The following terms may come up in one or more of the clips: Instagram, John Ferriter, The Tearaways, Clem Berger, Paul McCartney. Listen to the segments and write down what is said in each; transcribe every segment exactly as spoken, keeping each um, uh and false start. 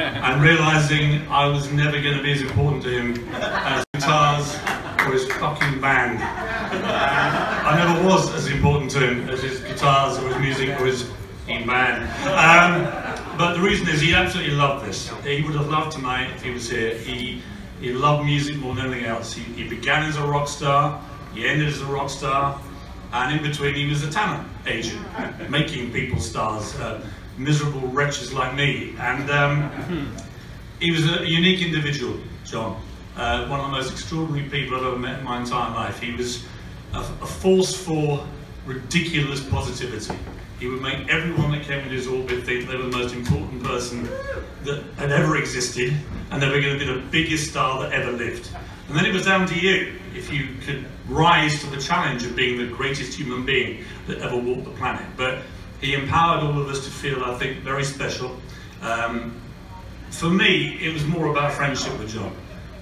and realising I was never going to be as important to him as guitars or his fucking band. Uh, I never was as important to him as his guitars or his music or his fucking band. Um, but the reason is he absolutely loved this. He would have loved tonight if he was here. He, he loved music more than anything else. He, he began as a rock star, he ended as a rock star, and in between he was a talent agent, making people stars, uh, miserable wretches like me. And um, he was a unique individual, John. Uh, one of the most extraordinary people I've ever met in my entire life. He was a, a force for ridiculous positivity. He would make everyone that came into his orbit think they were the most important person that had ever existed, and they were going to be the biggest star that ever lived. And then it was down to you, if you could rise to the challenge of being the greatest human being that ever walked the planet. But he empowered all of us to feel, I think, very special. Um, for me, it was more about friendship with John.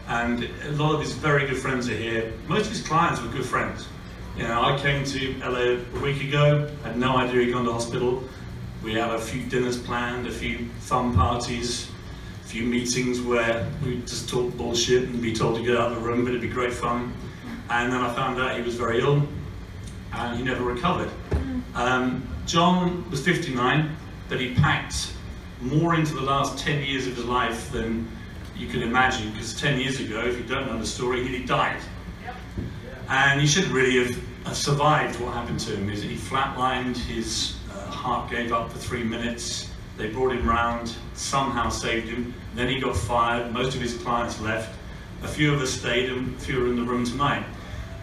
And a lot of his very good friends are here. Most of his clients were good friends. You know, I came to L A a week ago, had no idea he'd gone to hospital. We had a few dinners planned, a few fun parties, a few meetings where we'd just talk bullshit and be told to get out of the room, but it'd be great fun. And then I found out he was very ill, and he never recovered. Um, John was fifty-nine, but he packed more into the last ten years of his life than you could imagine, because ten years ago, if you don't know the story, he died. Yep. Yeah. And he should really have, have survived what happened to him. He flatlined, his uh, heart gave up for three minutes, they brought him round, somehow saved him, then he got fired, most of his clients left, a few of us stayed and a few are in the room tonight.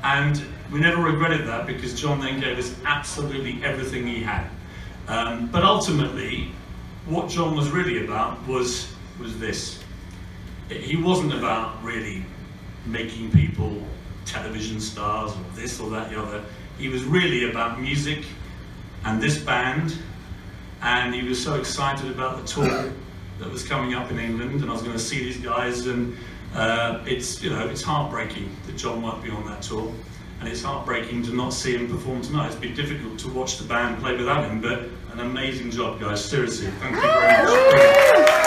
And we never regretted that, because John then gave us absolutely everything he had. Um, but ultimately, what John was really about was, was this. He wasn't about really making people television stars or this or that or the other. He was really about music and this band, and he was so excited about the tour that was coming up in England, and I was going to see these guys, and uh, it's, you know, it's heartbreaking that John won't be on that tour, and it's heartbreaking to not see him perform tonight. It's been difficult to watch the band play without him, but an amazing job, guys, seriously, thank you very much.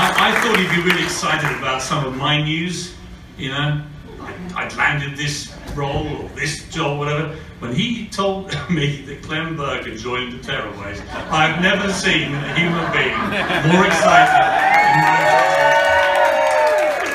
I thought he'd be really excited about some of my news, you know, I, I'd landed this role or this job, whatever. When he told me that Clem Berger joined The Tearaways, I've never seen a human being more excited in my life.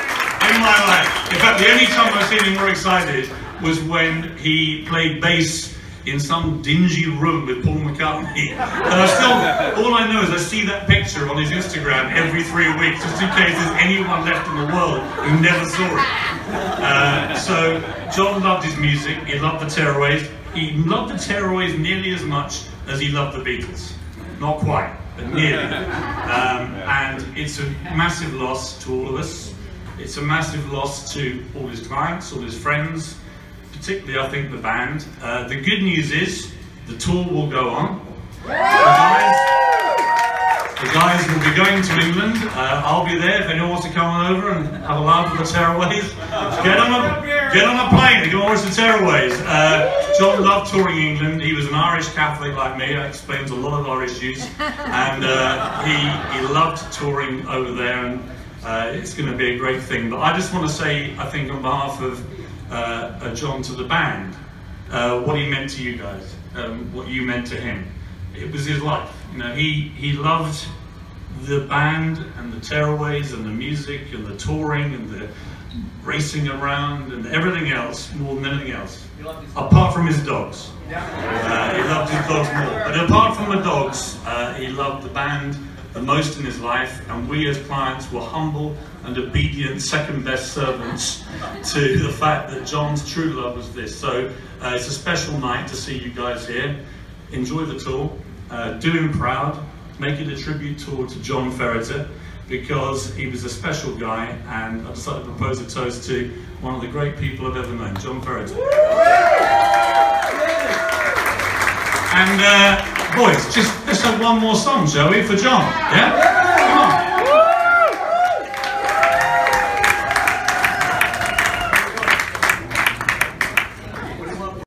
In my life. In fact, the only time I've seen him more excited was when he played bass in some dingy room with Paul McCartney. And I still, all I know is I see that picture on his Instagram every three weeks, just in case there's anyone left in the world who never saw it. Uh, so, John loved his music, he loved The Tearaways. He loved The Tearaways nearly as much as he loved The Beatles. Not quite, but nearly. Um, and it's a massive loss to all of us. It's a massive loss to all his clients, all his friends, particularly, I think, the band. Uh, the good news is, the tour will go on. The guys, the guys will be going to England. Uh, I'll be there if anyone wants to come on over and have a laugh with The Tearaways. Get on a, get on a plane and go watch The Tearaways. Uh, John loved touring England. He was an Irish Catholic like me. That explains a lot of our issues. And uh, he, he loved touring over there, and uh, it's going to be a great thing. But I just want to say, I think, on behalf of Uh, uh, John to the band, uh, what he meant to you guys, um, what you meant to him. It was his life. You know, he, he loved the band and The Tearaways and the music and the touring and the racing around and everything else more than anything else. Apart from his dogs. Uh, he loved his dogs more. But apart from the dogs, uh, he loved the band the most in his life, and we as clients were humble and obedient second best servants to the fact that John's true love was this. So uh, it's a special night to see you guys here. Enjoy the tour, uh, do him proud, make it a tribute tour to John Ferriter, because he was a special guy, and I'd just like to propose a toast to one of the great people I've ever known, John Ferriter. And uh, boys, just let's have one more song, shall we, for John? Yeah?